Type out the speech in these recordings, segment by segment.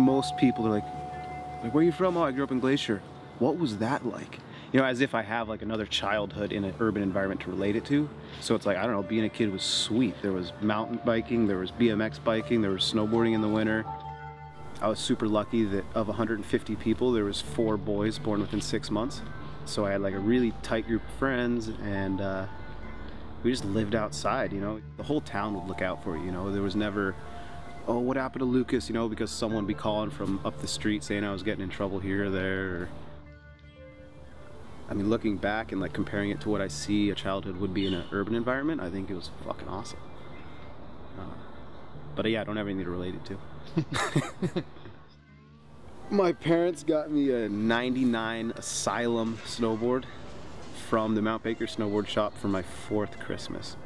most people are like, where are you from? Oh, I grew up in Glacier. What was that like? You know, as if I have like another childhood in an urban environment to relate it to. So it's like, I don't know, being a kid was sweet. There was mountain biking, there was BMX biking, there was snowboarding in the winter. I was super lucky that of 150 people, there was 4 boys born within 6 months. So I had like a really tight group of friends, and we just lived outside, you know. The whole town would look out for you, you know. There was never, oh, what happened to Lucas, you know, because someone would be calling from up the street saying I was getting in trouble here or there. I mean, looking back and like comparing it to what I see a childhood would be in an urban environment, I think it was fucking awesome. But yeah, I don't have anything to relate it to. My parents got me a 99 Asylum snowboard from the Mount Baker snowboard shop for my 4th Christmas.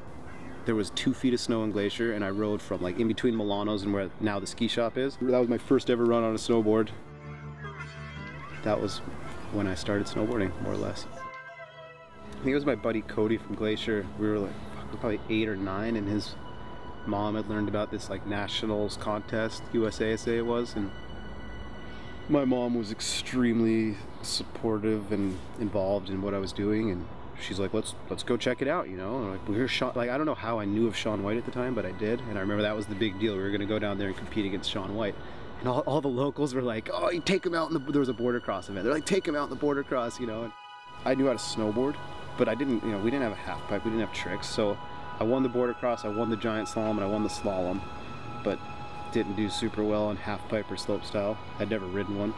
There was 2 feet of snow in Glacier, and I rode from like in between Milanos and where now the ski shop is. That was my first ever run on a snowboard. That was when I started snowboarding, more or less. I think it was my buddy Cody from Glacier. We were like probably 8 or 9, and his mom had learned about this like nationals contest, USASA it was, and my mom was extremely supportive and involved in what I was doing, and she's like, let's go check it out, you know. And like, we were Shaun, like I don't know how I knew of Shaun White at the time, but I did, and I remember that was the big deal. We were gonna go down there and compete against Shaun White, and all the locals were like, oh, you take him out in the, there was a border cross event. They're like, take him out in the border cross, you know. And I knew how to snowboard, but I didn't, you know, we didn't have a half pipe, we didn't have tricks, so I won the border cross, I won the giant slalom, and I won the slalom, but didn't do super well on half pipe or slope style. I'd never ridden one.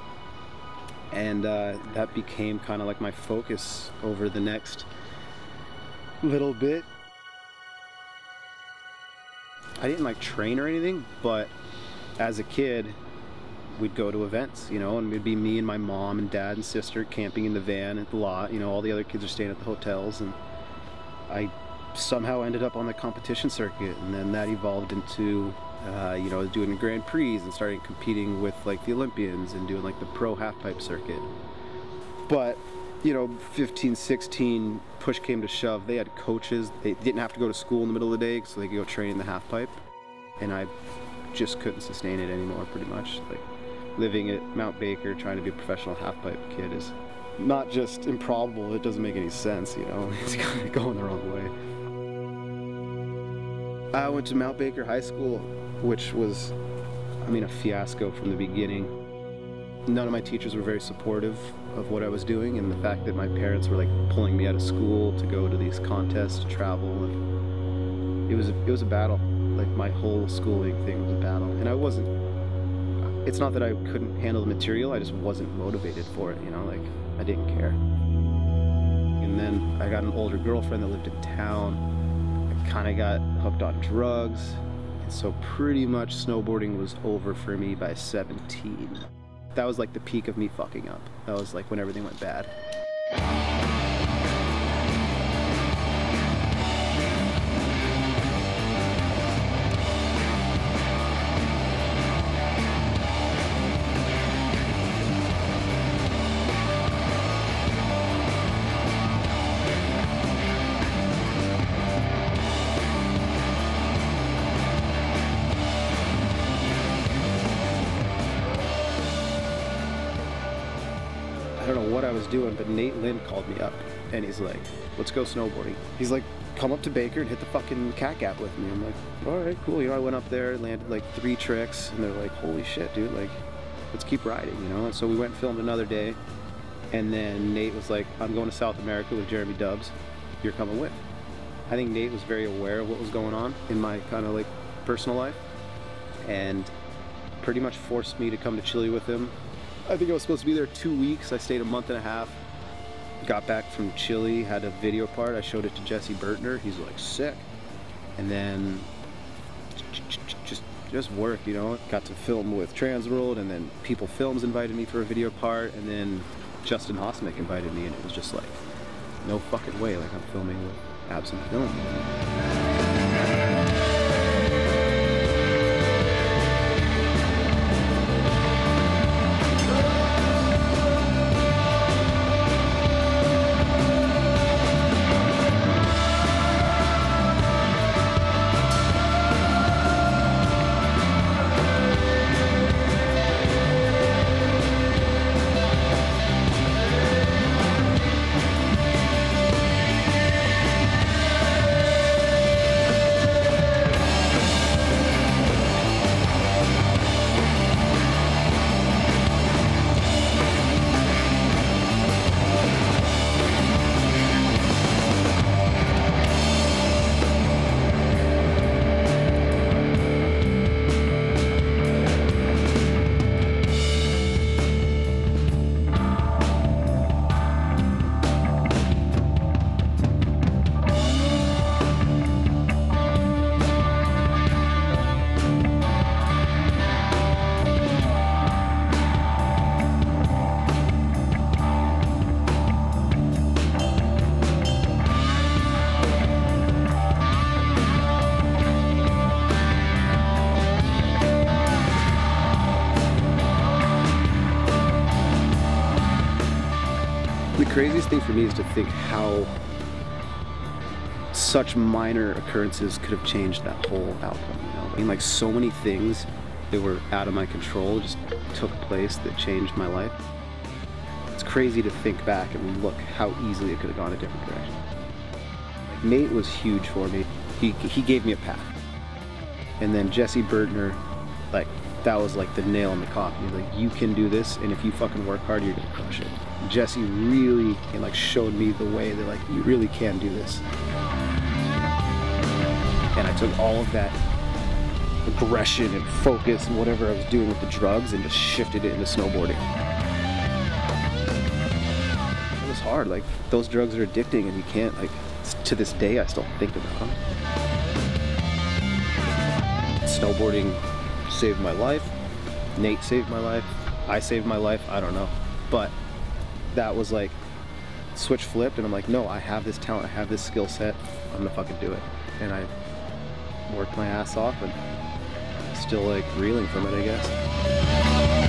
And that became kind of like my focus over the next little bit. I didn't like train or anything, but as a kid, we'd go to events, you know, and it'd be me and my mom and dad and sister camping in the van at the lot, you know, all the other kids are staying at the hotels, and I somehow ended up on the competition circuit, and then that evolved into you know, doing Grand Prix and starting competing with like the Olympians and doing like the pro halfpipe circuit. But you know, 15, 16, push came to shove, they had coaches, they didn't have to go to school in the middle of the day, so they could go train in the halfpipe, and I just couldn't sustain it anymore. Pretty much like living at Mount Baker trying to be a professional halfpipe kid is not just improbable, it doesn't make any sense, you know. It's kind of going the wrong way. I went to Mount Baker High School, which was, I mean, a fiasco from the beginning. None of my teachers were very supportive of what I was doing, and the fact that my parents were like pulling me out of school to go to these contests, to travel, and it was a battle. Like my whole schooling thing was a battle, and I wasn't, it's not that I couldn't handle the material, I just wasn't motivated for it, you know, like I didn't care. And then I got an older girlfriend that lived in town, kind of got hooked on drugs, and so pretty much snowboarding was over for me by 17. That was like the peak of me fucking up. That was like when everything went bad. Doing, but Nate Lynn called me up and he's like, let's go snowboarding. He's like, come up to Baker and hit the fucking Cat Gap with me. I'm like, all right, cool. You know, I went up there, landed like 3 tricks, and they're like, holy shit, dude, like, let's keep riding, you know? And so we went and filmed another day, and then Nate was like, I'm going to South America with Jeremy Dubbs. You're coming with. I think Nate was very aware of what was going on in my kind of like personal life, and pretty much forced me to come to Chile with him. I think I was supposed to be there 2 weeks. I stayed a month and a half. Got back from Chile, had a video part. I showed it to Jesse Burtner. He's like, sick. And then just work, you know. Got to film with Transworld, and then People Films invited me for a video part, and then Justin Hosnick invited me, and it was just like, no fucking way. Like, I'm filming with Absinthe film. craziest thing for me is to think how such minor occurrences could have changed that whole outcome, you know? I mean, like, so many things that were out of my control just took place that changed my life. It's crazy to think back and look how easily it could have gone a different direction. Like, Nate was huge for me. He gave me a path. And then Jesse Burtner, like, that was like the nail in the coffin. Like, you can do this, and if you fucking work hard, you're gonna crush it. Jesse really, like, showed me the way that, like, you really can do this. And I took all of that aggression and focus and whatever I was doing with the drugs and just shifted it into snowboarding. It was hard. Like, those drugs are addicting, and you can't, like, to this day I still think about them. Snowboarding saved my life. Nate saved my life. I saved my life. I don't know, but that was like switch flipped, and I'm like, no, I have this talent. I have this skill set. I'm gonna fucking do it. And I worked my ass off, and still like reeling from it, I guess.